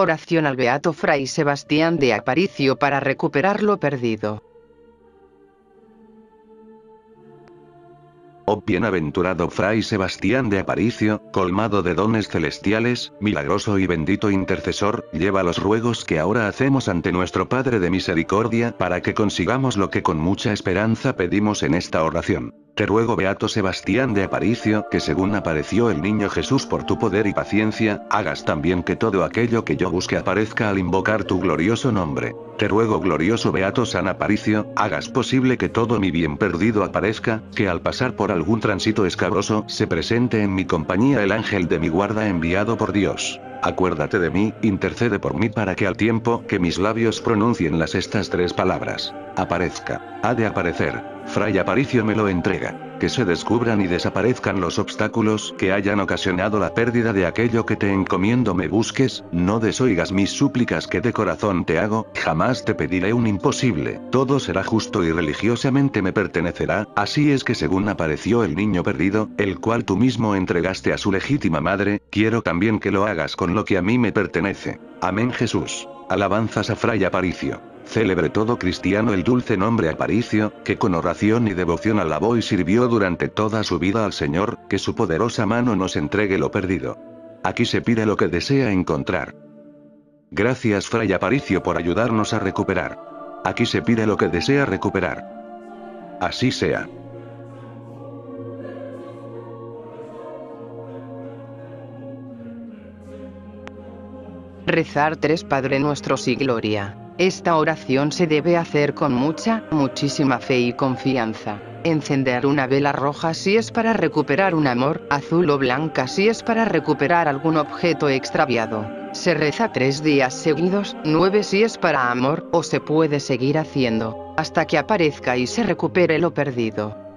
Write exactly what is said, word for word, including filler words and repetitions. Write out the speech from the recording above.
oración al Beato Fray Sebastián de Aparicio para recuperar lo perdido. Oh bienaventurado Fray Sebastián de Aparicio, colmado de dones celestiales, milagroso y bendito intercesor, lleva los ruegos que ahora hacemos ante nuestro Padre de Misericordia para que consigamos lo que con mucha esperanza pedimos en esta oración. Te ruego, Beato Sebastián de Aparicio, que según apareció el niño Jesús por tu poder y paciencia, hagas también que todo aquello que yo busque aparezca al invocar tu glorioso nombre. Te ruego, glorioso Beato San Aparicio, hagas posible que todo mi bien perdido aparezca, que al pasar por algún tránsito escabroso se presente en mi compañía el ángel de mi guarda enviado por Dios. Acuérdate de mí, intercede por mí para que al tiempo que mis labios pronuncien las estas tres palabras, aparezca, ha de aparecer, Fray Aparicio me lo entrega, que se descubran y desaparezcan los obstáculos que hayan ocasionado la pérdida de aquello que te encomiendo me busques, no desoigas mis súplicas que de corazón te hago, jamás te pediré un imposible, todo será justo y religiosamente me pertenecerá, así es que según apareció el niño perdido, el cual tú mismo entregaste a su legítima madre, quiero también que lo hagas con lo que a mí me pertenece. Amén. Jesús. Alabanzas a Fray Aparicio. Célebre todo cristiano el dulce nombre Aparicio, que con oración y devoción alabó y sirvió durante toda su vida al Señor, que su poderosa mano nos entregue lo perdido. Aquí se pide lo que desea encontrar. Gracias Fray Aparicio por ayudarnos a recuperar. Aquí se pide lo que desea recuperar. Así sea. Rezar tres Padre Nuestros y Gloria. Esta oración se debe hacer con mucha, muchísima fe y confianza. Encender una vela roja si es para recuperar un amor, azul o blanca si es para recuperar algún objeto extraviado. Se reza tres días seguidos, nueve si es para amor, o se puede seguir haciendo, hasta que aparezca y se recupere lo perdido.